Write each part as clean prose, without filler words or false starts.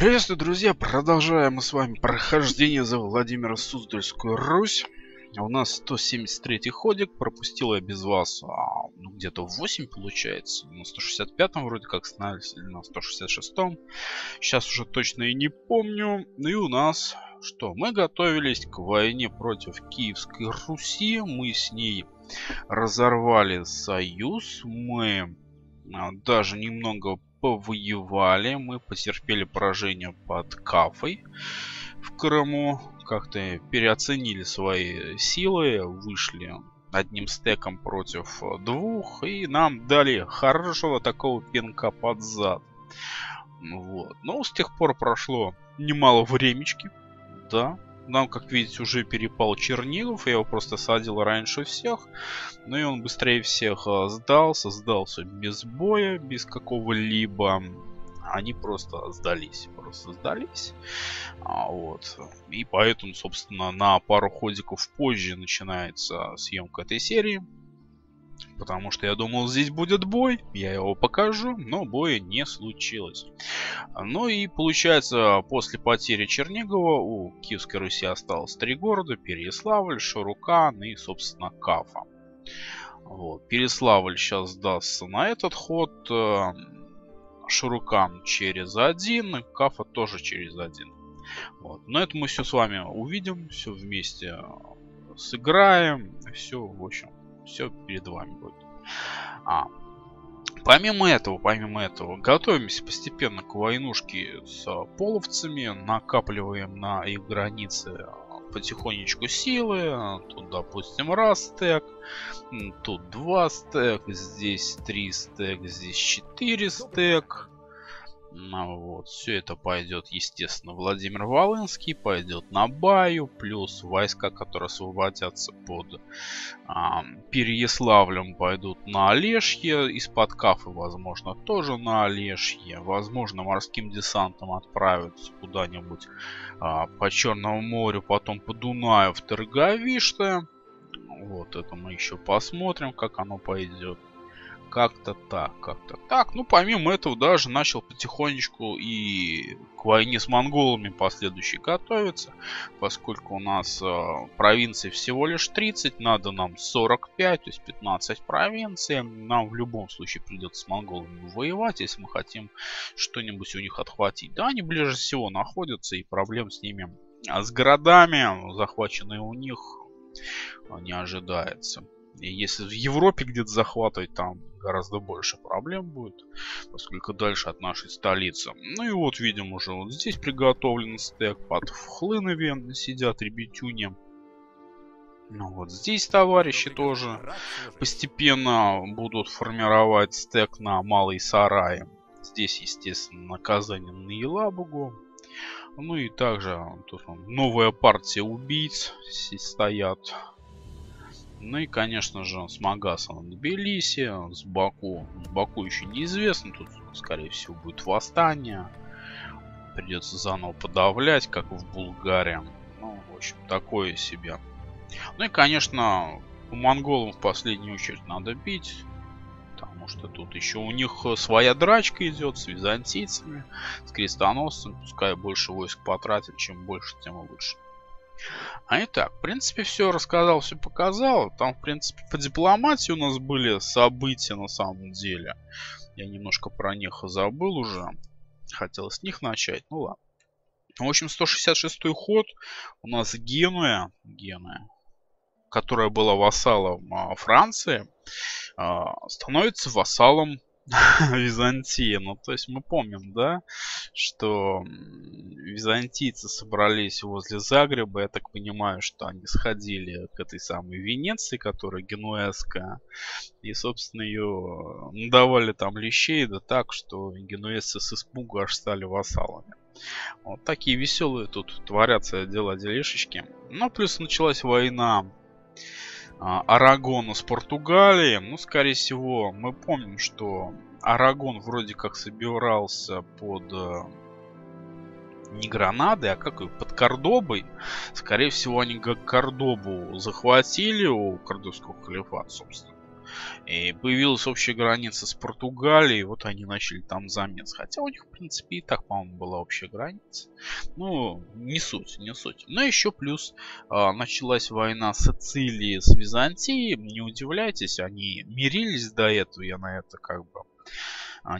Приветствую, друзья! Продолжаем мы с вами прохождение за Владимиро-Суздальскую Русь. У нас 173-й ходик. Пропустил я без вас где-то 8, получается. На 165-м вроде как остановились, или на 166-м. Сейчас уже точно и не помню. Ну и у нас что? Мы готовились к войне против Киевской Руси. Мы с ней разорвали союз. Мы даже немного повоевали, мы потерпели поражение под Кафой в Крыму, как-то переоценили свои силы, вышли одним стеком против двух, и нам дали хорошего такого пинка под зад. Вот. Но с тех пор прошло немало времечки, да. Нам, как видите, уже перепал Чернигов. Я его просто садил раньше всех. Ну и он быстрее всех сдался. Сдался без боя, без какого-либо. Они просто сдались. Вот. И поэтому, собственно, на пару ходиков позже начинается съемка этой серии. Потому что я думал, здесь будет бой, я его покажу, но боя не случилось. Ну и получается, после потери Чернигова у Киевской Руси осталось 3 города: Переславль, Шурукан и, собственно, Кафа. Вот. Переславль сейчас сдастся на этот ход, Шурукан через 1, и Кафа тоже через 1. Вот. Но это мы все с вами увидим, все вместе сыграем, все, в общем. Все перед вами будет. Помимо этого, готовимся постепенно к войнушке с половцами. Накапливаем на их границе потихонечку силы. Тут, допустим, раз стек, тут 2 стек, здесь 3 стек, здесь 4 стек. Вот, все это пойдет, естественно, Владимир Волынский, пойдет на Баю, плюс войска, которые освободятся под Переяславлем, пойдут на Олешье, из-под Кафы, возможно, тоже на Олешье, возможно, морским десантом отправятся куда-нибудь по Черному морю, потом по Дунаю в Терговиште. Вот это мы еще посмотрим, как оно пойдет. Как-то так, как-то так. Ну, помимо этого, даже начал потихонечку и к войне с монголами последующей готовиться. Поскольку у нас провинций всего лишь 30, надо нам 45, то есть 15 провинций. Нам в любом случае придется с монголами воевать, если мы хотим что-нибудь у них отхватить. Да, они ближе всего находятся, и проблем с ними, с городами, захваченные у них, не ожидается. И если в Европе где-то захватывать, там гораздо больше проблем будет, поскольку дальше от нашей столицы. Ну и вот видим, уже вот здесь приготовлен стек, под Хлынове сидят ребятюни. Ну вот здесь товарищи тоже постепенно будут формировать стек на Малый Сарай. Здесь, естественно, на Казань, на Елабугу. Ну и также тут новая партия убийц здесь стоят. Ну и, конечно же, с Магасом на Тбилиси, с Баку. С Баку еще неизвестно, тут, скорее всего, будет восстание. Придется заново подавлять, как в Булгарии. Ну, в общем, такое себе. Ну и, конечно, по монголам в последнюю очередь надо бить. Потому что тут еще у них своя драчка идет с византийцами, с крестоносцами. Пускай больше войск потратят, чем больше, тем лучше. А итак, в принципе, все рассказал, все показал. Там, в принципе, по дипломатии у нас были события на самом деле. Я немножко про них забыл уже. Хотел с них начать, ну ладно. В общем, 166-й ход. У нас Генуя, которая была вассалом Франции, становится вассалом Византии. Ну, то есть мы помним, да, что византийцы собрались возле Загреба. Я так понимаю, что они сходили к этой самой Венеции, которая генуэзская, и, собственно, ее давали там лещей, да так, что генуэзцы с испугу аж стали вассалами. Вот такие веселые тут творятся дела-делишечки. Ну, плюс началась война Арагона с Португалией. Ну, скорее всего, мы помним, что Арагон вроде как собирался под не Гранадой, а как под Кордобой. Скорее всего, они Кордобу захватили у кордовского халифата, собственно. И появилась общая граница с Португалией. Вот они начали там замес. Хотя у них, в принципе, и так, по-моему, была общая граница. Ну, не суть, не суть. Но еще плюс началась война Сицилии с Византией. Не удивляйтесь, они мирились до этого. Я на это как бы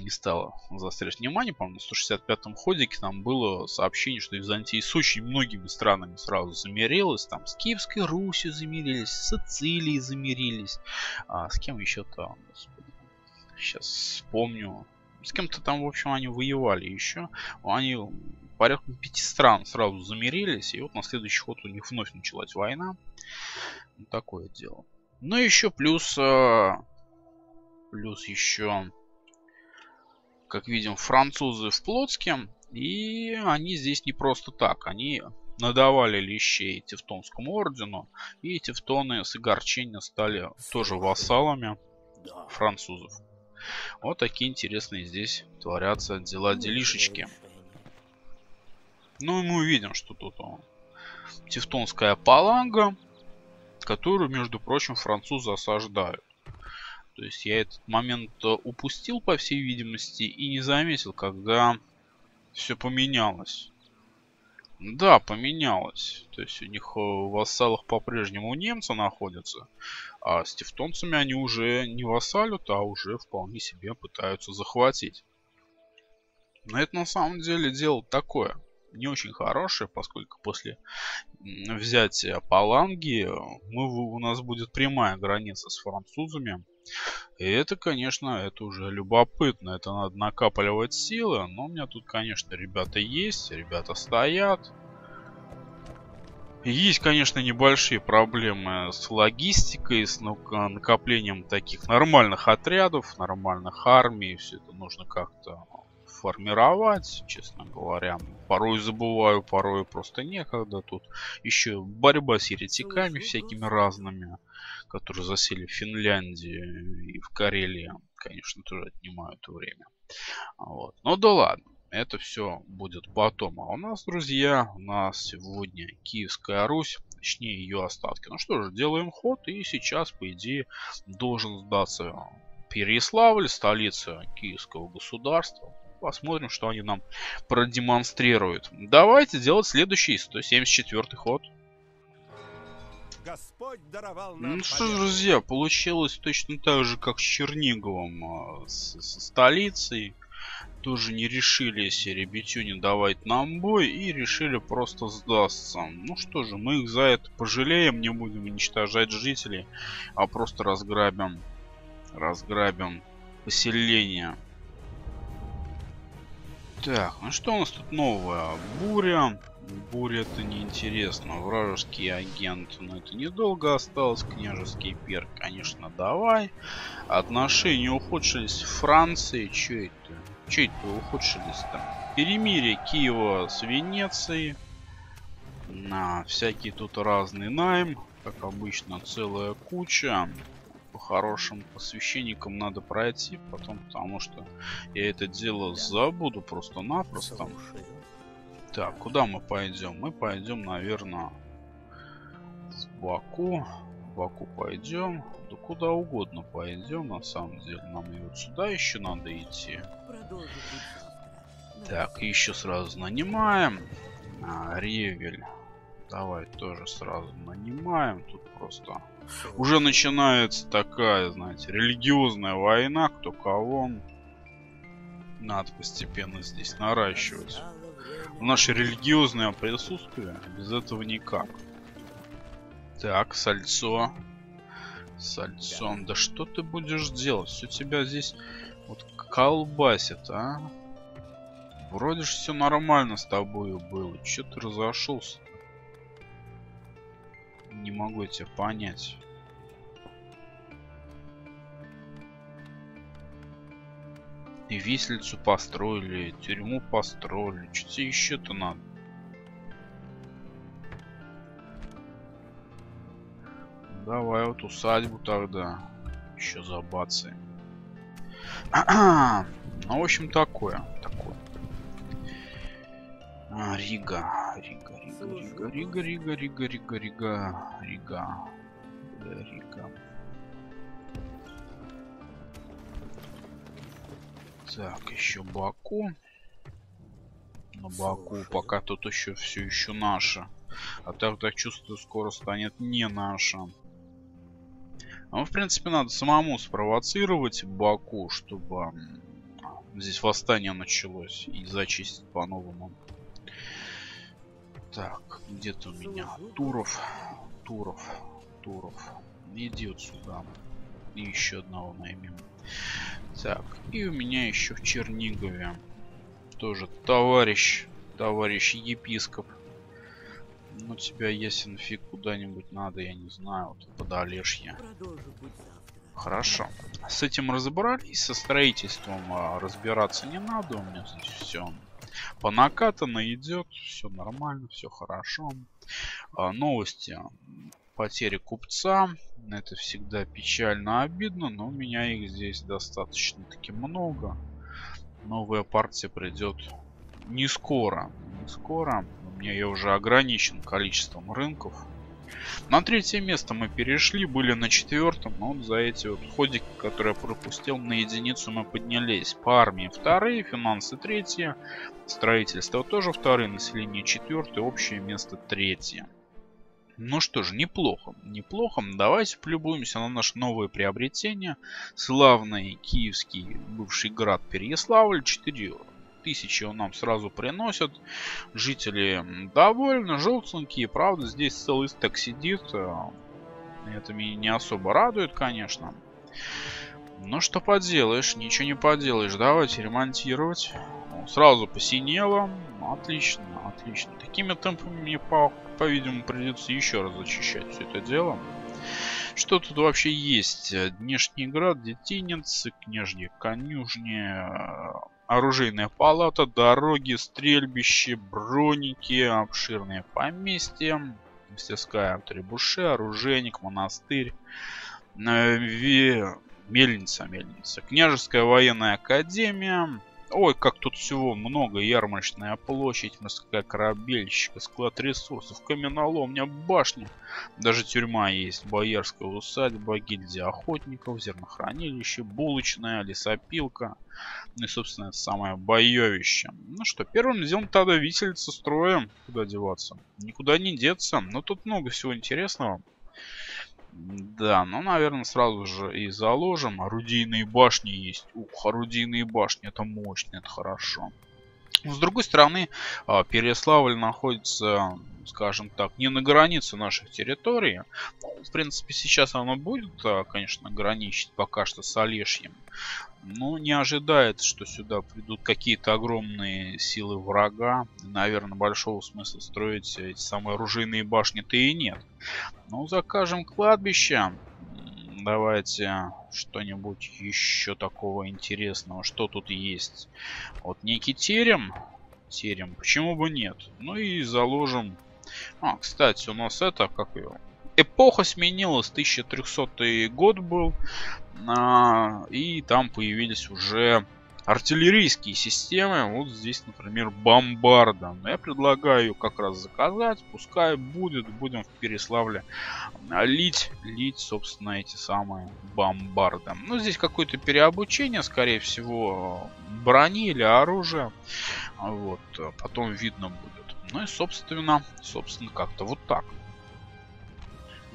не стало заострять внимание. По-моему, на 165-м ходике там было сообщение, что Византия с очень многими странами сразу замирилась. Там с Киевской Русью замирились, с Сицилией замирились. С кем еще там? Сейчас вспомню. С кем-то там, в общем, они воевали еще. Они порядка 5 стран сразу замирились. И вот на следующий ход у них вновь началась война. Вот такое дело. Ну и еще плюс... Плюс еще... Как видим, французы в Плотске. И они здесь не просто так. Они надавали лещей Тевтонскому ордену. И тевтоны с огорчения стали тоже вассалами французов. Вот такие интересные здесь творятся дела-делишечки. Ну и мы увидим, что тут Тевтонская Паланга, которую, между прочим, французы осаждают. То есть я этот момент упустил, по всей видимости, и не заметил, когда все поменялось. Да, поменялось. То есть у них в вассалах по-прежнему немцы находятся, а с тевтонцами они уже не вассалют, а уже вполне себе пытаются захватить. Но это на самом деле дело такое, не очень хорошее, поскольку после взятия Паланги у нас будет прямая граница с французами. И это, конечно, это уже любопытно. Это надо накапливать силы. Но у меня тут, конечно, ребята есть. Ребята стоят. Есть, конечно, небольшие проблемы с логистикой, с накоплением таких нормальных отрядов, нормальных армий. Все это нужно как-то формировать, честно говоря. Порой забываю, порой просто некогда. Тут еще борьба с еретиками всякими разными, которые засели в Финляндии и в Карелии, конечно, тоже отнимают время. Вот. Но да ладно, это все будет потом. А у нас, друзья, у нас сегодня Киевская Русь, точнее ее остатки. Ну что же, делаем ход, и сейчас, по идее, должен сдаться Переславль, столица Киевского государства. Посмотрим, что они нам продемонстрируют. Давайте делать следующий, 174-й ход. Ну что ж, друзья, получилось точно так же, как с Черниговым, со столицей. Тоже не решились ребятюни давать нам бой и решили просто сдастся. Ну что же, мы их за это пожалеем, не будем уничтожать жителей, а просто разграбим поселение. Так, ну что у нас тут новое? Буря. Буря — это неинтересно. Вражеский агент, но это недолго осталось. Княжеский перк, конечно, давай. Отношения ухудшились в Франции. Че это? Че это ухудшились-то? Перемирие Киева с Венецией. На всякие тут разный найм. Как обычно, целая куча. Хорошим посвященникам надо пройти потом, потому что я это дело забуду просто-напросто. Так, куда мы пойдем? Мы пойдем, наверное, в Баку. В Баку пойдем. Да куда угодно пойдем, на самом деле. Нам и вот сюда еще надо идти. Так, еще сразу нанимаем. Ревель. Давай тоже сразу нанимаем. Тут просто уже начинается такая, знаете, религиозная война. Кто кого. Надо постепенно здесь наращивать наше религиозное присутствие. Без этого никак. Так, сальцо. Сальцо. Да что ты будешь делать? Все тебя здесь вот колбасит, а? Вроде же все нормально с тобой было. Че ты разошелся? Не могу я тебя понять. И виселицу построили, тюрьму построили. Что тебе еще-то надо? Давай вот усадьбу тогда. Еще забацаем. Ну, в общем, такое. Рига. Так, еще Баку. На Баку пока тут еще все еще наше. А так чувствую, скоро станет не наше. Ну, в принципе, надо самому спровоцировать Баку, чтобы здесь восстание началось и зачистить по-новому. Так, где-то у меня Туров. Туров. Иди вот сюда. И еще одного наймем. Так, и у меня еще в Чернигове тоже товарищ епископ. Ну, тебя ясен фиг, куда-нибудь надо, я не знаю, вот под Олешье. Хорошо. С этим разобрались, со строительством разбираться не надо, у меня здесь все по накатанной идет, все нормально, все хорошо. Новости. Потери купца. Это всегда печально, обидно, но у меня их здесь достаточно-таки много. Новая партия придет не скоро. У меня я уже ограничен количеством рынков. На третье место мы перешли, были на четвертом, но вот за эти вот ходики, которые я пропустил, на единицу мы поднялись. По армии вторые, финансы третье, строительство тоже вторые, население четвертое, общее место третье. Ну что же, неплохо, неплохо. Давайте полюбуемся на наше новое приобретение. Славный киевский бывший град Переславль, 4000 он нам сразу приносит. Жители довольны, желтенькие, правда, здесь целый стек сидит. Это меня не особо радует, конечно. Ну что поделаешь, ничего не поделаешь. Давайте ремонтировать. Сразу посинело. Отлично, отлично. Такими темпами мне, по-видимому, придется еще раз зачищать все это дело. Что тут вообще есть? Днешний град, детиницы, княжьи конюжни, оружейная палата, дороги, стрельбище, броники, обширные поместья, мастерская требуше, оружейник, монастырь, мельница, княжеская военная академия. Ой, как тут всего много. Ярмарочная площадь, морская корабельщика, склад ресурсов, каменоломня, башня. Даже тюрьма есть. Боярская усадьба, гильдия охотников, зернохранилище, булочная, лесопилка. Ну и, собственно, это самое боевище. Ну что, первым делом тогда виселица строим. Куда деваться? Никуда не деться. Но тут много всего интересного. Да, ну, наверное, сразу же и заложим. Орудийные башни есть. Ух, орудийные башни, это мощно, это хорошо. Но, с другой стороны, Переславль находится, скажем так, не на границе наших территорий. В принципе, сейчас оно будет, конечно, граничить пока что с Олешьем. Но не ожидается, что сюда придут какие-то огромные силы врага. Наверное, большого смысла строить эти самые оружейные башни-то и нет. Ну, закажем кладбище. Давайте что-нибудь еще такого интересного. Что тут есть? Вот некий терем. Терем, почему бы нет? Ну и заложим. А, кстати, у нас это, как ее... Эпоха сменилась, 1300 год был. И там появились уже артиллерийские системы. Вот здесь, например, бомбарда. Я предлагаю ее как раз заказать. Пускай будет. Будем в Переславле лить, собственно, эти самые бомбарды. Ну, здесь какое-то переобучение, скорее всего, брони или оружия. Вот. Потом видно будет. Ну и, собственно, как-то вот так.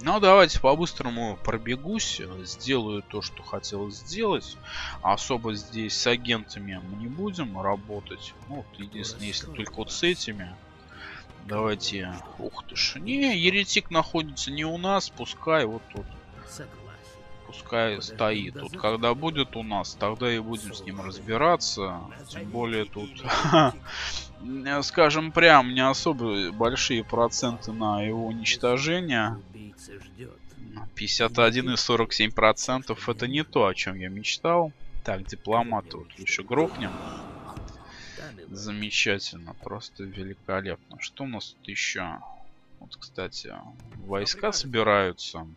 Ну, давайте по-быстрому пробегусь, сделаю то, что хотел сделать. Особо здесь с агентами мы не будем работать. Ну, вот, единственное, если только вот с этими. Давайте... Ух ты ж. Не, еретик находится не у нас, пускай вот тут. Пускай стоит. Вот когда будет у нас, тогда и будем с ним разбираться. Тем более тут... Скажем прям, не особо большие проценты на его уничтожение. 51,47% это не то, о чем я мечтал. Так, дипломата вот еще грохнем. Замечательно, просто великолепно. Что у нас тут еще? Вот, кстати, войска собираются.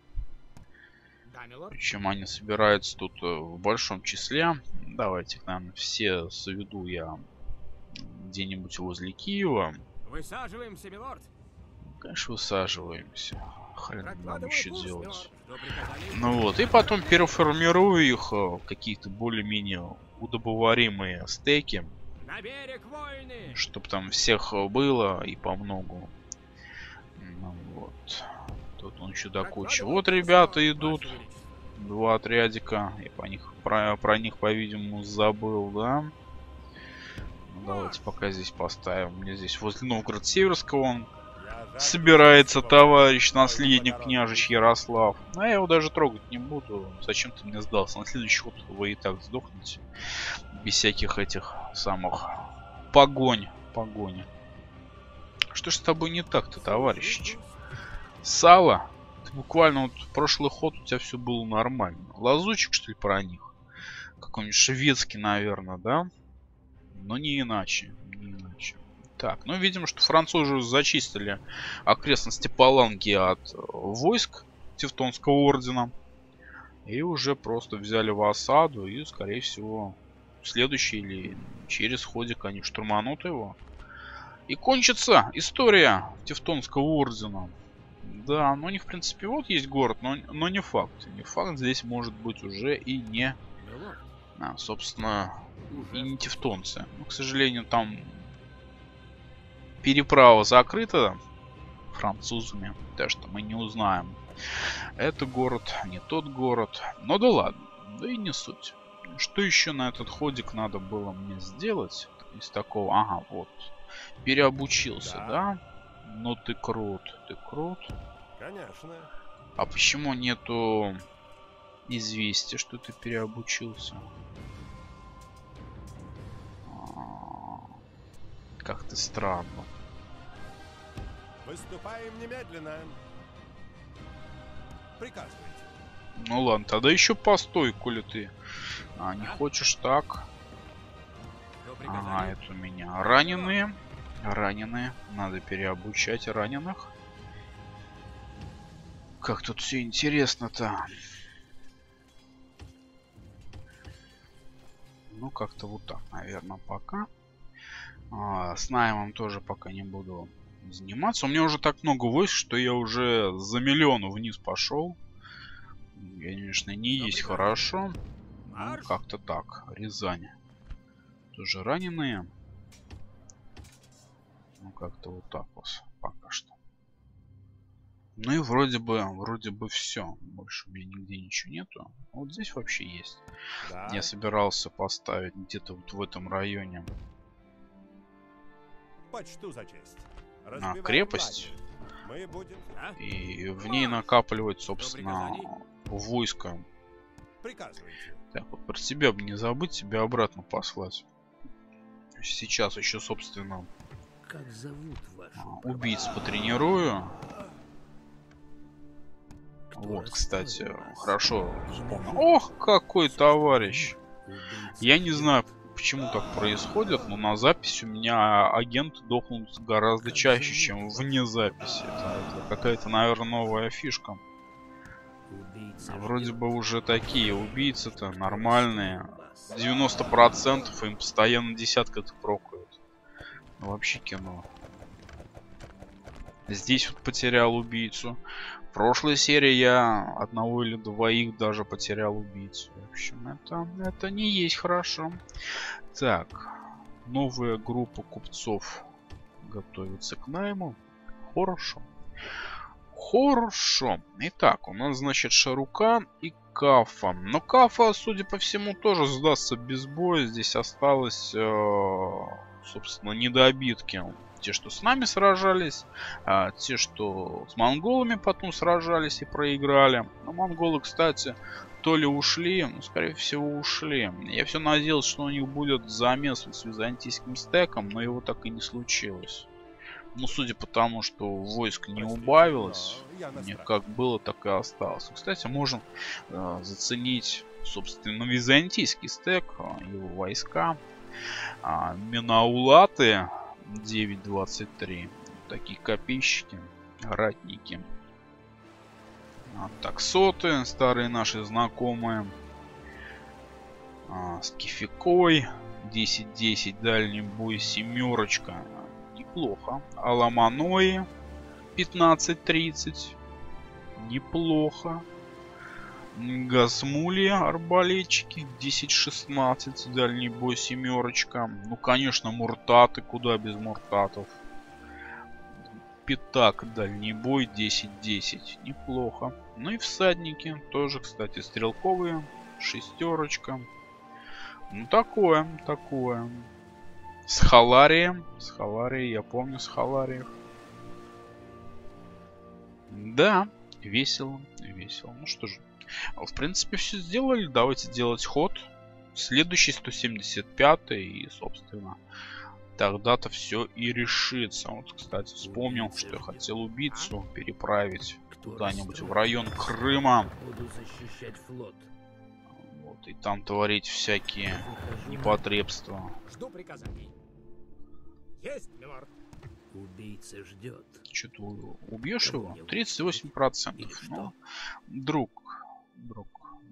Причем они собираются тут в большом числе. Давайте, наверное, все соведу я где-нибудь возле Киева. Высаживаемся, милорд. Конечно, высаживаемся. Хрен нам еще делать. Ну вот, и потом переформирую их в какие-то более-менее удобоваримые стейки, чтобы там всех было и по многу. Ну, вот. Тут он еще до кучи. Вот ребята идут. Два отрядика. Я про них, по-видимому, забыл, да? Ну, давайте пока здесь поставим. У меня здесь возле Новгород-Северского он собирается, товарищ наследник княжич Ярослав. А я его даже трогать не буду. Зачем ты мне сдался? На следующий ход вы и так сдохнете. Без всяких этих самых погони. Что ж с тобой не так-то, товарищ? Сало? Ты буквально вот прошлый ход у тебя все было нормально. Лазучик, что ли, про них? Какой-нибудь шведский, наверное, да? Но не иначе. Так, ну видим, что французы зачистили окрестности Паланги от войск Тевтонского ордена. И уже просто взяли в осаду. И, скорее всего, в следующий или через ходик они штурманут его. И кончится история Тевтонского ордена. Да, ну у них, в принципе, вот есть город, но не факт. Не факт, здесь может быть уже и не... А, собственно, и не тевтонцы. Но, к сожалению, там переправа закрыта французами. Так что мы не узнаем. Это город, не тот город. Но да ладно, да и не суть. Что еще на этот ходик надо было мне сделать? Из такого, ага, вот. Переобучился, да? Ну ты крут, Конечно. А почему нету известия, что ты переобучился? Как-то странно. Выступаем немедленно. Приказывайте. Ну ладно, тогда еще постой, коли ты не хочешь так. Ага, это у меня раненые. Надо переобучать раненых. Как тут все интересно-то. Ну, как-то вот так, наверное, пока. С наймом тоже пока не буду заниматься. У меня уже так много войск, что я уже за миллион вниз пошел. Конечно, не есть хорошо. Ну, как-то так. Рязань. Тоже раненые. Ну, как-то вот так вот пока что. Ну и вроде бы все. Больше у меня нигде ничего нету. Вот здесь вообще есть. Да. Я собирался поставить где-то вот в этом районе. Почту за честь. Крепость. Мы будем... И в ней накапливать, собственно, войско. Так, вот про себя бы не забыть, тебя обратно послать. Сейчас еще, собственно... Как зовут вашу... Убийц потренирую. Вот, кстати, хорошо вспомнил. Ох, какой товарищ! Я не знаю, почему так происходит, но на запись у меня агенты дохнут гораздо чаще, чем вне записи. Это какая-то, наверное, новая фишка. Вроде бы уже такие убийцы-то нормальные. 90% им постоянно десятка-то прокают. Вообще кино. Здесь вот потерял убийцу. В прошлой серии я одного или двоих даже потерял убийцу. В общем, это не есть хорошо. Так. Новая группа купцов готовится к найму. Хорошо. Хорошо. Итак, у нас, значит, Шурукан и Кафа. Но Кафа, судя по всему, тоже сдастся без боя. Здесь осталось... собственно, недобитки. Те, что с нами сражались, те, что с монголами потом сражались и проиграли. Но монголы, кстати, то ли ушли, ну, скорее всего, ушли. Я все надеялся, что у них будет замес с византийским стеком, но его так и не случилось. Ну, судя по тому, что войск не убавилось, как было, так и осталось. Кстати, можем заценить, собственно, византийский стек, его войска. Минаулаты 9.23. Такие копейщики, ратники. Таксоты, старые наши знакомые. Скификой 10.10. Дальний бой, семерочка. Неплохо. Аламанои 15.30. Неплохо. Газмули, арбалетчики, 10-16, дальний бой, семерочка. Ну, конечно, муртаты, куда без муртатов. Пятак, дальний бой, 10-10, неплохо. Ну и всадники, тоже, кстати, стрелковые, шестерочка. Ну, такое, такое. С халарией, я помню с халариев. Да, весело, весело. Ну что же. В принципе, все сделали. Давайте делать ход. Следующий 175 и, собственно, тогда-то все и решится. Вот, кстати, вспомнил, что я хотел убийцу переправить куда-нибудь в район Крыма. Буду защищать флот. Вот, и там творить всякие непотребства. Жду приказаний. Есть, милорд. Убийца ждет. Че ты убьешь его? 38%. Ну, друг,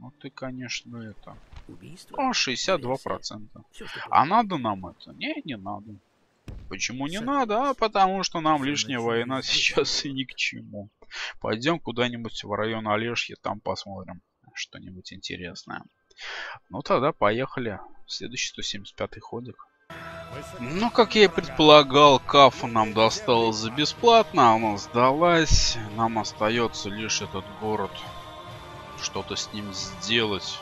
ну ты, конечно, это. Убийство? О, 62%. А надо нам это? Не надо. Почему не надо? А потому что нам лишняя война сейчас и ни к чему. Пойдем куда-нибудь в район Олешье, там посмотрим что-нибудь интересное. Ну тогда поехали. Следующий 175 ходик. Ну, как я и предполагал, Кафа нам досталась за бесплатно, она сдалась. Нам остается лишь этот город, что-то с ним сделать.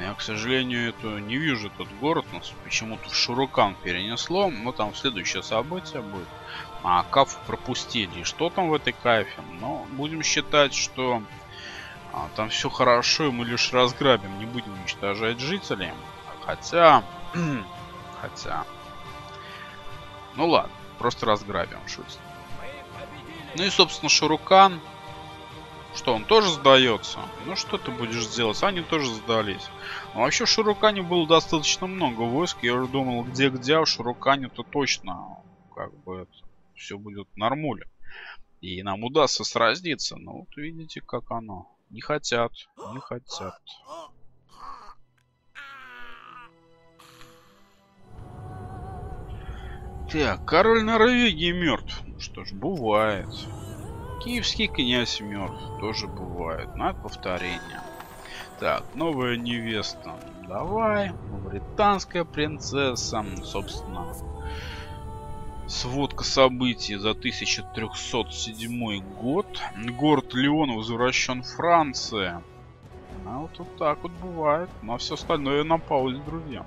Я, к сожалению, это не вижу, этот город нас почему-то в Шурукан перенесло, но там следующее событие будет. А Кафу пропустили, и что там в этой Кафе? Но будем считать, что там все хорошо, и мы лишь разграбим, не будем уничтожать жителей. Хотя... Ну ладно, просто разграбим, шутит. Ну и, собственно, Шурукан. Что, он тоже сдается? Ну что ты будешь делать? Они тоже сдались. Но вообще в Шурукане было достаточно много войск. Я уже думал, где-где, а в Шурукане-то точно как бы это, все будет нормуле. И нам удастся сразиться. Ну вот видите, как оно. Не хотят, не хотят. Так, король Норвегии мертв. Ну что ж, бывает. Киевский князь мертв. Тоже бывает. Надо повторение. Так, новая невеста. Давай. Британская принцесса. Собственно, сводка событий за 1307 год. Город Леон возвращен Франции. А вот так вот бывает. Но все остальное на паузе, друзья.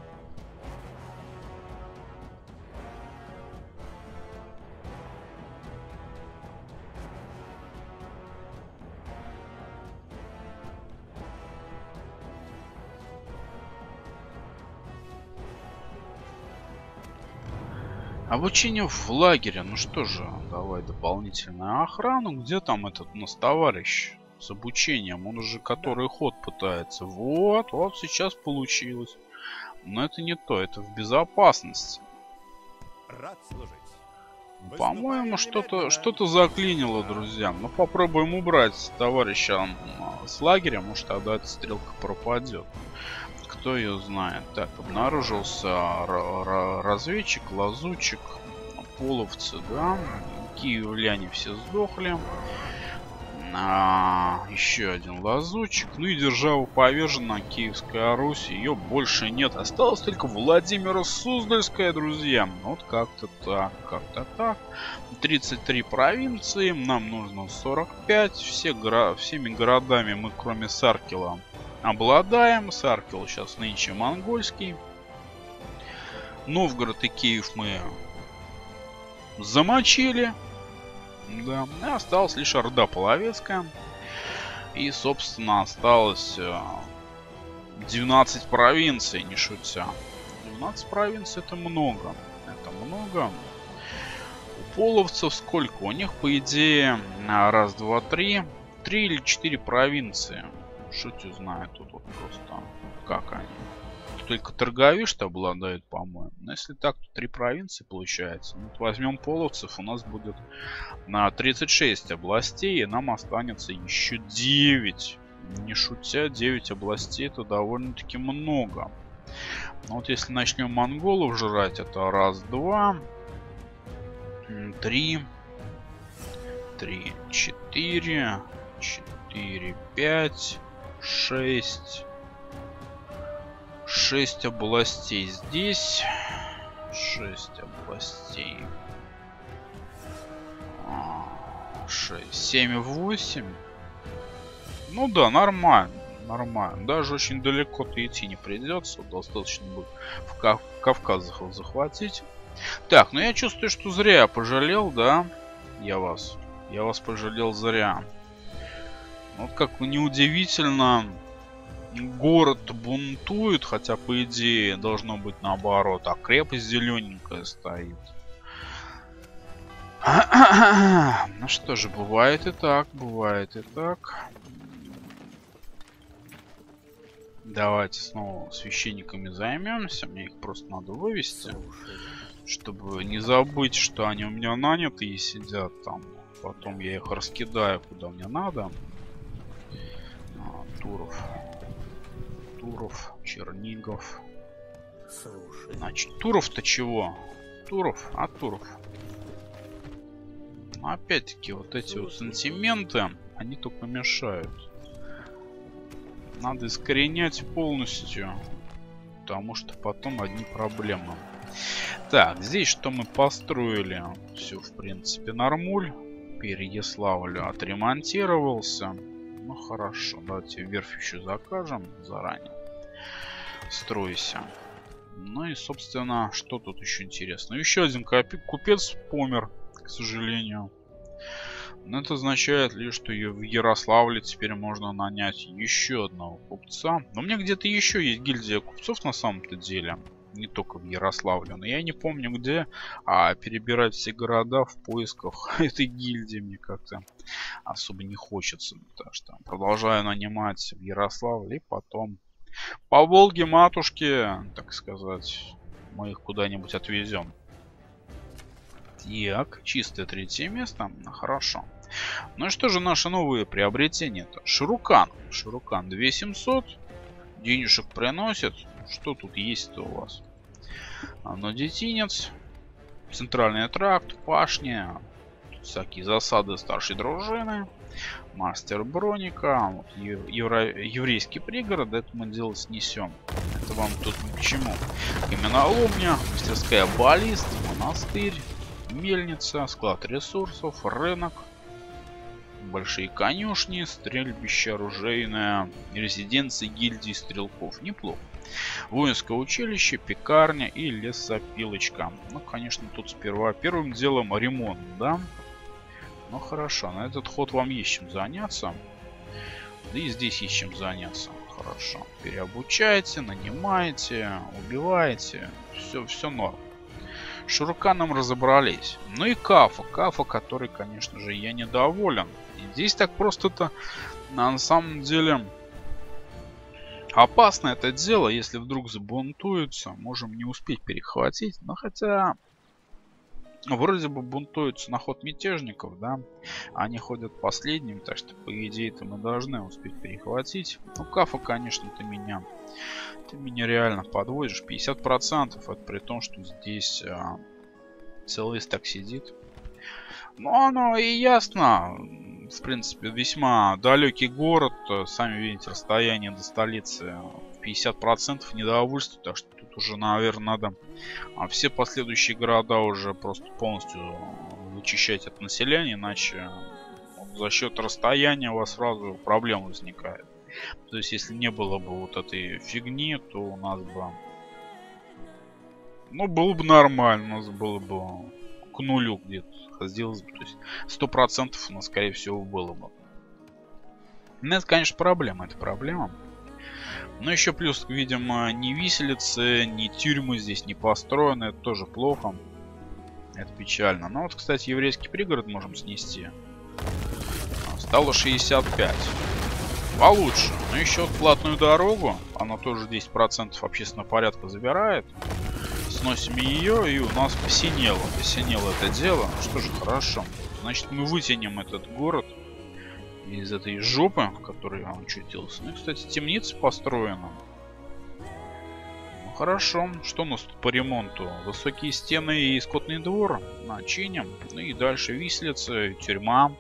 Обучение в лагере. Ну что же, давай дополнительную охрану. Где там этот у нас товарищ с обучением? Он уже который ход пытается. Вот, вот сейчас получилось. Но это не то, это в безопасности. По-моему, что-то заклинило, друзья. Ну попробуем убрать товарища с лагеря. Может тогда эта стрелка пропадет. Кто ее знает. Так, обнаружился разведчик, лазутчик, половцы, да. Киевляне все сдохли. Еще один лазутчик. Ну и держава повержена, Киевская Русь. Ее больше нет. Осталось только Владимиро-Суздальская, друзья. Вот как-то так, как-то так. 33 провинции. Нам нужно 45. Всеми городами мы, кроме Саркела, обладаем. Саркел сейчас нынче монгольский. Новгород и Киев мы замочили. Да. Осталась лишь орда половецкая. И, собственно, осталось 12 провинций, не шутя. 12 провинций это много. Это много. У половцев сколько? У них, по идее, раз, два, три. 3 или 4 провинции. Шутю знаю, тут вот просто как они. Только Торговиш-то обладает, по-моему. Но если так, то 3 провинции получается. Вот возьмем половцев, у нас будет на 36 областей, и нам останется еще 9. Не шутя, 9 областей это довольно-таки много. Но вот если начнем монголов жрать, это раз, два, три, четыре, 5. 6 областей здесь. 6 областей. 6, 7, 8. Ну да, нормально. Нормально. Даже очень далеко-то идти не придется. Достаточно будет в Кавказ захватить. Так, ну я чувствую, что зря пожалел, да? Я вас пожалел зря. Вот как неудивительно, город бунтует, хотя по идее должно быть наоборот, а крепость зелененькая стоит. Ну что же, бывает и так, бывает и так. Давайте снова священниками займемся. Мне их просто надо вывести, чтобы не забыть, что они у меня наняты и сидят там. Потом я их раскидаю, куда мне надо. Туров, Чернигов. Слушай. Значит, Туров-то чего? Туров. Опять-таки, вот эти вот сантименты, они только мешают. Надо искоренять полностью, потому что потом одни проблемы. Так, здесь что мы построили? Все, в принципе, нормуль. Переславль отремонтировался. Ну хорошо, давайте верфь еще закажем заранее. Стройся. Ну и, собственно, что тут еще интересно? Еще один купец помер, к сожалению. Но это означает лишь, что в Ярославле теперь можно нанять еще одного купца. Но у меня где-то еще есть гильдия купцов на самом-то деле. Не только в Ярославле. Но я не помню где. А перебирать все города в поисках этой гильдии мне как-то особо не хочется. Так что продолжаю нанимать в Ярославле. И потом по Волге матушке, так сказать, мы их куда-нибудь отвезем. Так, чистое третье место. Хорошо. Ну и что же наши новые приобретения-то? Шурукан. Шурукан 2700. Денежек приносит. Что тут есть-то у вас? Но детинец. Центральный тракт. Пашня. Тут всякие засады старшей дружины. Мастер броника. Вот, еврейский пригород. Это мы дело снесем. Это вам тут ни к чему. Каменоломня. Мастерская баллист. Монастырь. Мельница, склад ресурсов, рынок, большие конюшни, стрельбище оружейное, резиденции гильдии стрелков. Неплохо. Воинское училище, пекарня и лесопилочка. Ну, конечно, тут сперва первым делом ремонт, да? Ну, хорошо, на этот ход вам есть чем заняться. Да и здесь есть чем заняться. Хорошо. Переобучаете, нанимаете, убиваете. Все норм. С Шуруканом разобрались. Ну и Кафа. Кафа, который, конечно же, я недоволен. И здесь так просто-то на самом деле опасно это дело. Если вдруг забунтуются, можем не успеть перехватить. Но хотя вроде бы бунтуются на ход мятежников, да? Они ходят последним, так что по идее-то мы должны успеть перехватить. Ну Кафа, конечно, ты меня реально подводишь. 50%, это при том, что здесь целый стак сидит. Но оно и ясно. В принципе, весьма далекий город. Сами видите, расстояние до столицы 50% недовольства. Так что тут уже, наверное, надо все последующие города уже просто полностью вычищать от населения. Иначе за счет расстояния у вас сразу проблема возникает. То есть, если не было бы вот этой фигни, то у нас бы... Ну, было бы нормально. У нас было бы к нулю где-то сделалось бы. То есть, 100% у нас, скорее всего, было бы. Но это, конечно, проблема. Это проблема. Но еще плюс, видимо, ни виселицы, ни тюрьмы здесь не построены. Это тоже плохо. Это печально. Но вот, кстати, еврейский пригород можем снести. Стало 65. Получше. Но еще вот платную дорогу. Она тоже 10% общественного порядка забирает. Сносим ее, и у нас посинело. Посинело это дело. Что же, хорошо. Значит, мы вытянем этот город из этой жопы, в которой он чутился. Ну и, кстати, темница построена. Ну, хорошо. Что у нас тут по ремонту? Высокие стены и скотный двор. Начиним. Ну и дальше виселица, тюрьма.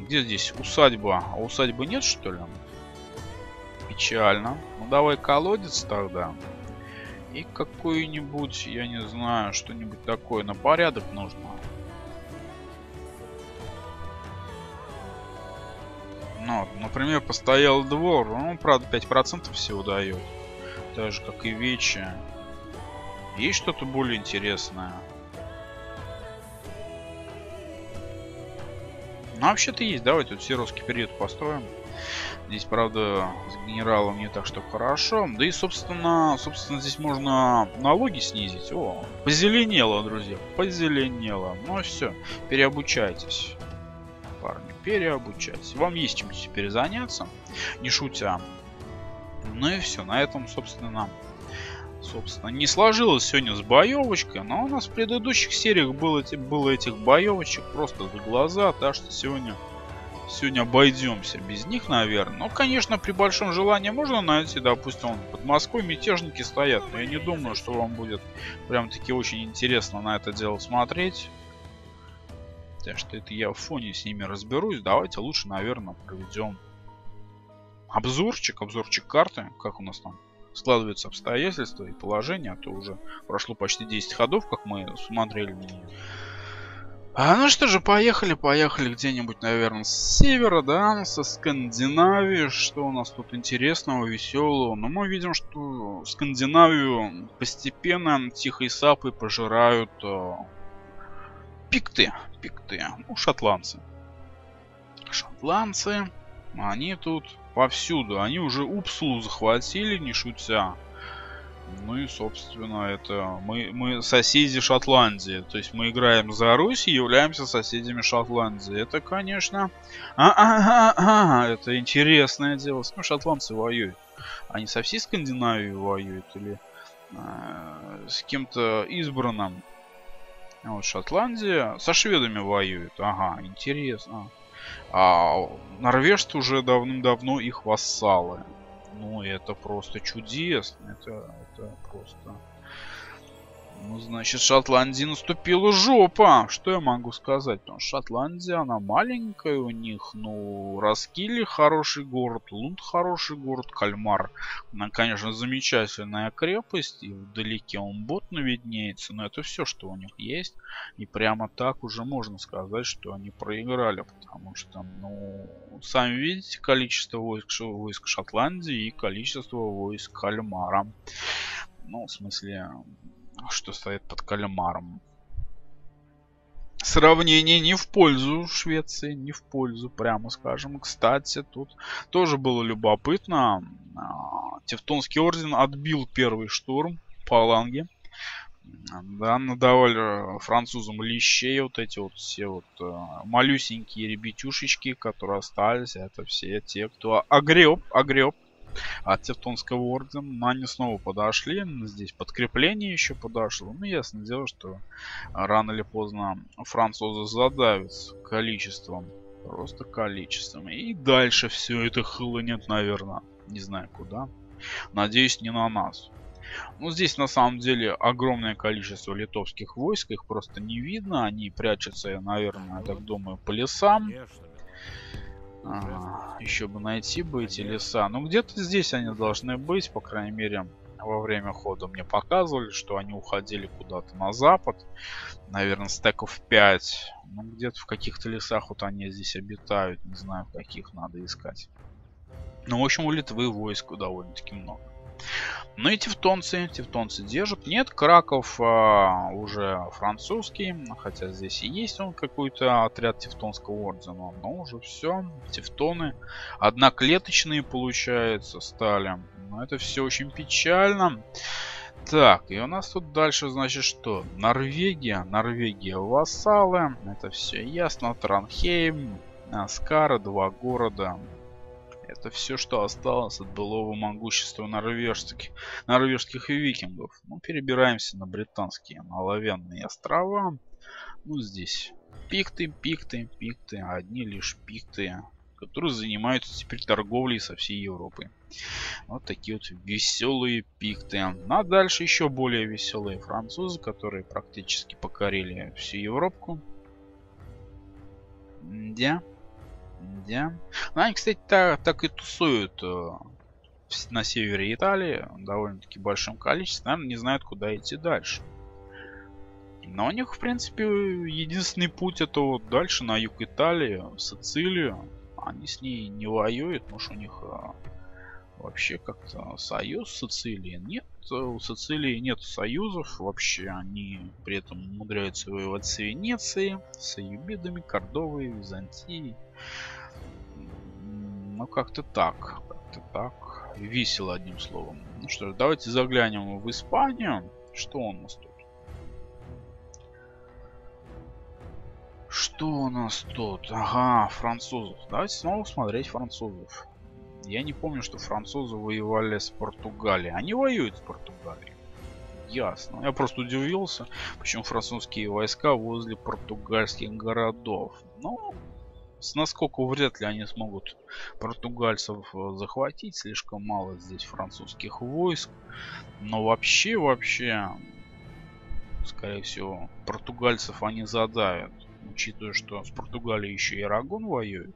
Где здесь усадьба? А усадьбы нет, что ли? Печально. Ну давай колодец тогда. И какую-нибудь, я не знаю, что-нибудь такое на порядок нужно. Ну, например, постоял двор. Ну, правда, 5% всего дает. Так же, как и вечи. Есть что-то более интересное? Ну, вообще-то есть. Давайте вот сиротский период построим. Здесь, правда, с генералом не так, что хорошо. Да и, собственно, здесь можно налоги снизить. О, позеленело, друзья, позеленело. Ну, все, переобучайтесь, парни, переобучайтесь. Вам есть чем теперь заняться, не шутя. Ну и все, на этом, собственно, не сложилось сегодня с боевочкой, но у нас в предыдущих сериях было этих боевочек просто за глаза, так что сегодня обойдемся без них, наверное. Но, конечно, при большом желании можно найти, допустим, под Москвой мятежники стоят. Но я не думаю, что вам будет прям-таки очень интересно на это дело смотреть. Так что это я в фоне с ними разберусь. Давайте лучше, наверное, проведем обзорчик карты. Как у нас там складываются обстоятельства и положение. А то уже прошло почти 10 ходов, как мы смотрели. Ну что же, поехали где-нибудь, наверное, с севера, да, со Скандинавии. Что у нас тут интересного, веселого? Но мы видим, что Скандинавию постепенно тихой сапой пожирают пикты, ну, шотландцы. Шотландцы, они тут повсюду, они уже Упсулу захватили, не шутя. Ну и, собственно, это мы соседи Шотландии. То есть мы играем за Русь и являемся соседями Шотландии. Это, конечно... Это интересное дело. С кем шотландцы воюют? Они со всей Скандинавией воюют? Или с кем-то избранным? Вот Шотландия со шведами воюет. Ага, интересно. А норвежцы уже давным-давно их вассалы. Ну, это просто чудесно. Это просто... Ну, значит, Шотландии наступила жопа. Что я могу сказать? Потому что Шотландия, она маленькая у них. Ну, Раскили хороший город, Лунд хороший город, Кальмар. Она, конечно, замечательная крепость. И вдалеке Умботно виднеется. Но это все, что у них есть. И прямо так уже можно сказать, что они проиграли. Потому что, ну, сами видите, количество войск Шотландии и количество войск Кальмара. Ну, в смысле... что стоит под Кальмаром. Сравнение не в пользу Швеции, не в пользу, прямо скажем. Кстати, тут тоже было любопытно. Тевтонский орден отбил первый штурм Паланги. Да, надавали французам лещей, вот эти вот все вот малюсенькие ребятюшечки, которые остались. Это все те, кто огреб от Тевтонского ордена. Они снова подошли. Здесь подкрепление еще подошло. Ну, ясно дело, что рано или поздно французы задавятся количеством. Просто количеством. И дальше все это хлынет, наверное. Не знаю куда. Надеюсь, не на нас. Ну, здесь на самом деле огромное количество литовских войск. Их просто не видно. Они прячутся, я, наверное, так думаю, по лесам. Еще бы найти бы эти леса. Ну, где-то здесь они должны быть. По крайней мере, во время хода мне показывали, что они уходили куда-то на запад. Наверное, стеков 5. Ну, где-то в каких-то лесах вот они здесь обитают. Не знаю, в каких надо искать. Ну, в общем, у Литвы войск довольно-таки много. Ну и тевтонцы держат. Нет, Краков уже французский. Хотя здесь и есть он какой-то отряд Тевтонского ордена. Но уже все. Тевтоны одноклеточные, получается, стали. Но это все очень печально. Так, и у нас тут дальше, значит, что? Норвегия вассалы. Это все ясно. Транхейм, Аскара, два города. Это все, что осталось от былого могущества норвежских викингов. Ну, перебираемся на британские оловянные острова. Ну, здесь пикты. Одни лишь пикты, которые занимаются теперь торговлей со всей Европой. Вот такие вот веселые пикты. А дальше еще более веселые французы, которые практически покорили всю Европу. Да. Ну, они, кстати, так и тусуют на севере Италии, в довольно-таки большом количестве, наверное, не знают, куда идти дальше. Но у них, в принципе, единственный путь — это вот дальше на юг Италии, в Сицилию. Они с ней не воюют, потому что у них вообще как-то союз с Сицилией нет. У Сицилии нет союзов вообще. Они при этом умудряются воевать с Венецией, с Аюбидами, Кордовой, Византией. Ну, как-то так. Как-то так. Весело, одним словом. Ну что ж, давайте заглянем в Испанию. Что у нас тут? Что у нас тут? Ага, французов. Давайте снова смотреть французов. Я не помню, что французы воевали с Португалией. Они воюют с Португалией. Ясно. Я просто удивился, почему французские войска возле португальских городов. Ну, насколько вряд ли они смогут португальцев захватить. Слишком мало здесь французских войск. Но вообще, скорее всего, португальцев они задавят. Учитывая, что с Португалией еще и Арагон воюет,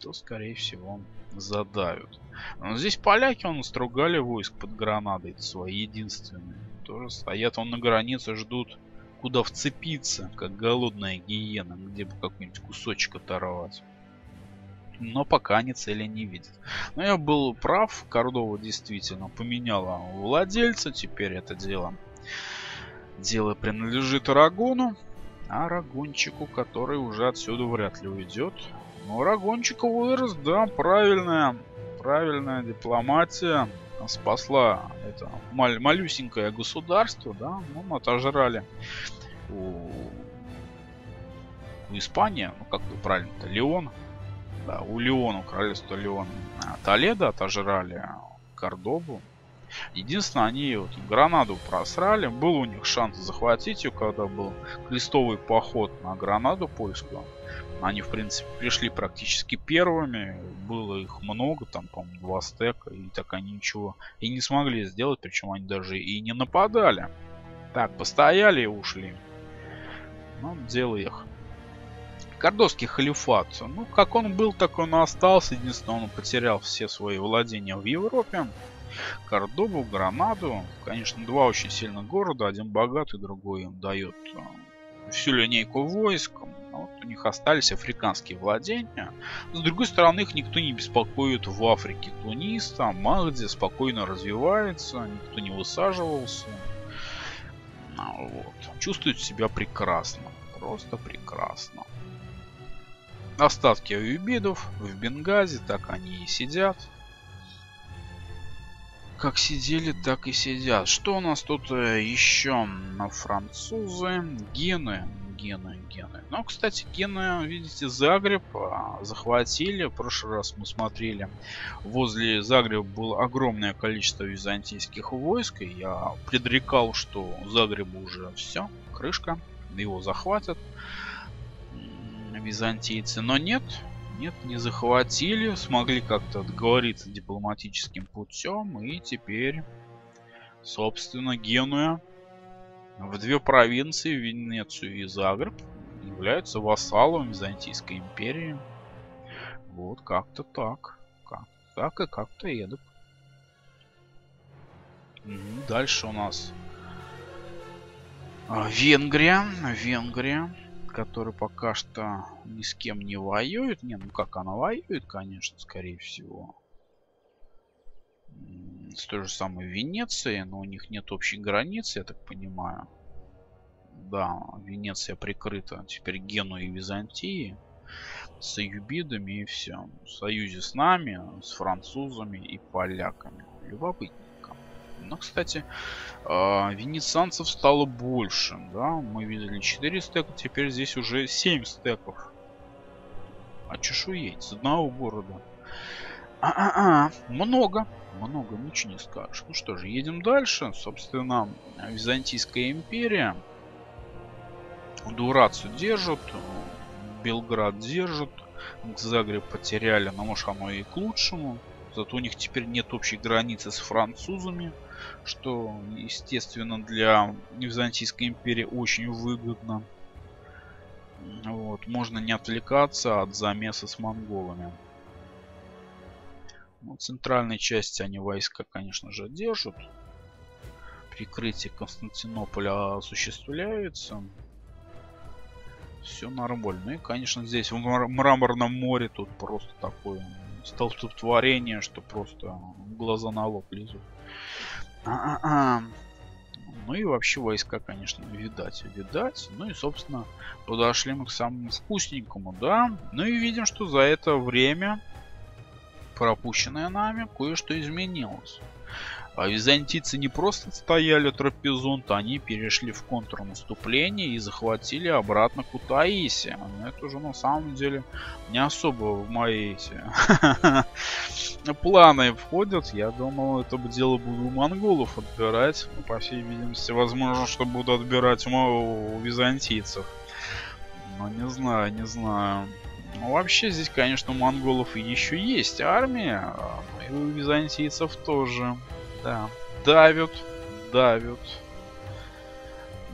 то, скорее всего, задавят. Но здесь поляки настругали войск под Гранадой, свои единственные. Тоже стоят на границе, ждут, куда вцепиться, как голодная гиена, где бы какой-нибудь кусочек оторвать. Но пока они цели не видят. Но я был прав, Кордова действительно поменяла владельца, теперь это дело принадлежит Арагону. Арагончику, который уже отсюда вряд ли уйдет. Но Арагончик вырос, да, правильная дипломатия спасла это малюсенькое государство, да, ну, отожрали у Испании, ну, как бы правильно-то, Леон, да, у Леона, королевство Леон, Толедо отожрали, Кордобу. Единственное, они вот Гранаду просрали. Был у них шанс захватить ее, когда был крестовый поход на Гранаду польскую. Они, в принципе, пришли практически первыми. Было их много, там, по-моему, 2 стека. И так они ничего и не смогли сделать. Причем они даже и не нападали. Так, постояли и ушли. Ну, дело их. Кордовский халифат. Ну, как он был, так он и остался. Единственное, он потерял все свои владения в Европе. Кордобу, Гранаду. Конечно, 2 очень сильных города. Один богатый, другой им дает всю линейку войск. Вот у них остались африканские владения. С другой стороны, их никто не беспокоит в Африке. Тунис, там, Махди спокойно развивается. Никто не высаживался. Вот. Чувствует себя прекрасно. Просто прекрасно. Остатки аюбидов в Бенгази. Так они и сидят. Как сидели, так и сидят. Что у нас тут еще? Французы. Гены. Ну, кстати, Гены, видите, Загреб захватили. В прошлый раз мы смотрели. Возле Загреба было огромное количество византийских войск. И я предрекал, что Загребу уже все, крышка. Его захватят византийцы. Но нет. Нет, не захватили, смогли как-то договориться дипломатическим путем. И теперь, собственно, Генуя в 2 провинции, Венецию и Загреб, являются вассалом Византийской империи. Вот как-то так. Как-то так и как-то эдак. Дальше у нас Венгрия. Который пока что ни с кем не воюет. Не, ну как она воюет, конечно, скорее всего. С той же самой Венецией, но у них нет общей границы, я так понимаю. Да, Венеция прикрыта теперь Генуей и Византией. С аюбидами и все. В союзе с нами, с французами и поляками. Любопытно. Но, кстати, венецианцев стало больше. Да? Мы видели 4 стека, теперь здесь уже 7 стеков. А чешуеть с одного города. Много. Много, ничего не скажешь. Ну что же, едем дальше. Собственно, Византийская империя. Дурацию держат. Белград держат. Загреб потеряли, но может оно и к лучшему. Зато у них теперь нет общей границы с французами, что, естественно, для Византийской империи очень выгодно. Вот. Можно не отвлекаться от замеса с монголами. Ну, центральной части они войска, конечно же, держат. Прикрытие Константинополя осуществляется. Все нормально. И, конечно, здесь в Мраморном море тут просто такое столпотворение, что просто глаза на лоб лезут. Ну и вообще войска, конечно, видать. Ну и, собственно, подошли мы к самому вкусненькому, да. Ну и видим, что за это время, пропущенное нами, кое-что изменилось. А византийцы не просто стояли трапезунт, они перешли в контрнаступление и захватили обратно Кутаиси. Это уже на самом деле не особо в мои планы входят. Я думал, это дело буду у монголов отбирать. По всей видимости, возможно, что буду отбирать у византийцев. Но не знаю, не знаю. Ну, вообще, здесь, конечно, у монголов еще есть армия, и у византийцев тоже. Да, давят.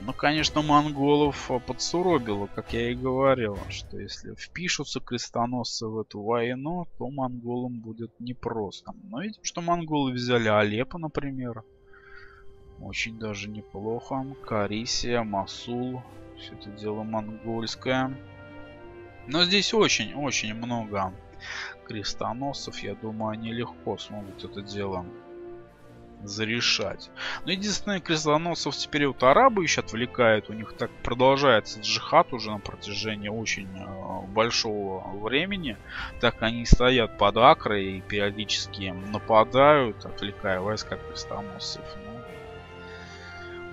Ну, конечно, монголов подсуробило, как я и говорил, что если впишутся крестоносцы в эту войну, то монголам будет непросто. Но видим, что монголы взяли Алеппо, например. Очень даже неплохо. Карисия, Масул. Все это дело монгольское. Но здесь очень-очень много крестоносцев. Я думаю, они легко смогут это дело зарешать. Но единственное, крестоносцев теперь вот арабы еще отвлекают. У них так продолжается джихад уже на протяжении очень большого времени. Так они стоят под Акрой и периодически нападают, отвлекая войска крестоносцев.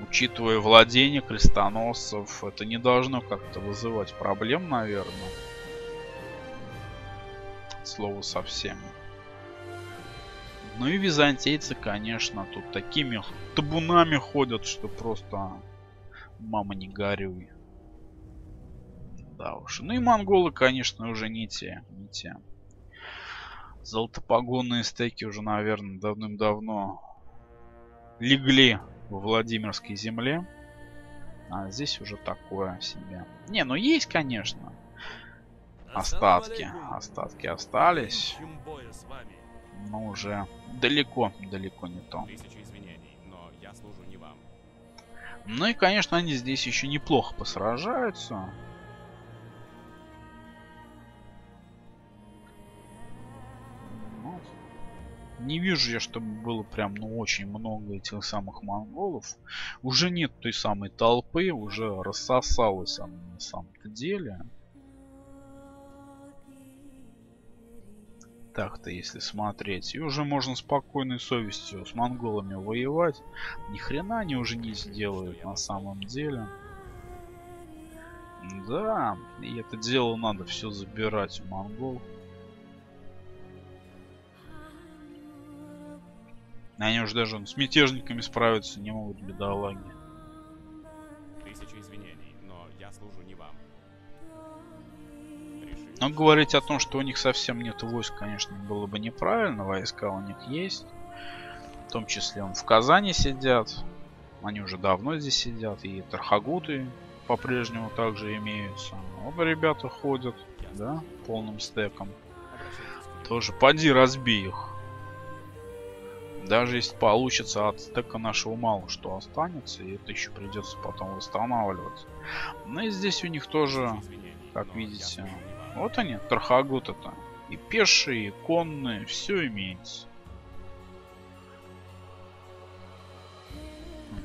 Учитывая владение крестоносцев, это не должно как-то вызывать проблем, наверное. От слова совсем. Ну и византийцы, конечно, тут такими табунами ходят, что просто мама не горюй. Да уж. Ну и монголы, конечно, уже не те. Золотопогонные стеки уже, наверное, давным-давно легли во Владимирской земле. А здесь уже такое себе. Не, ну есть, конечно, остатки остались, но уже далеко не то. Ну и, конечно, они здесь еще неплохо посражаются. Не вижу я, чтобы было прям, ну, очень много этих самых монголов. Уже нет той самой толпы, уже рассосалась она на самом-то деле. Так-то, если смотреть. И уже можно спокойной совестью с монголами воевать. Ни хрена они уже не сделают на самом деле. Да, и это дело надо все забирать у монгол. Они уже даже с мятежниками справиться не могут, бедолаги. 1000 извинений, но я служу не вам. Но говорить о том, что у них совсем нет войск, конечно, было бы неправильно. Войска у них есть. В том числе в Казани сидят. Они уже давно здесь сидят. И тархагуты по-прежнему также имеются. Вот ребята ходят, да, полным стеком. Тоже поди разбей их. Даже если получится, от стека нашего мало что останется, и это еще придется потом восстанавливать. Ну и здесь у них тоже, как видите, вот они, тархагут это. И пешие, и конные, все имеется.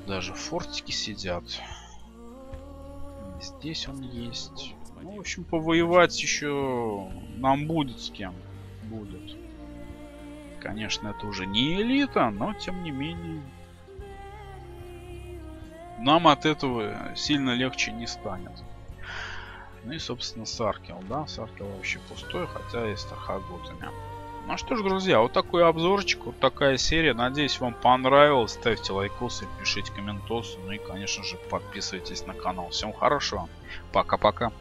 Даже фортики сидят. Здесь он есть. Ну, в общем, повоевать еще нам будет с кем. Будет. Конечно, это уже не элита, но тем не менее нам от этого сильно легче не станет. Ну и, собственно, Саркел, да, Саркел вообще пустой, хотя и с тархагутами. Ну что ж, друзья, вот такой обзорчик, вот такая серия. Надеюсь, вам понравилось. Ставьте лайкосы, пишите комментосы, ну и, конечно же, подписывайтесь на канал. Всем хорошего, пока-пока.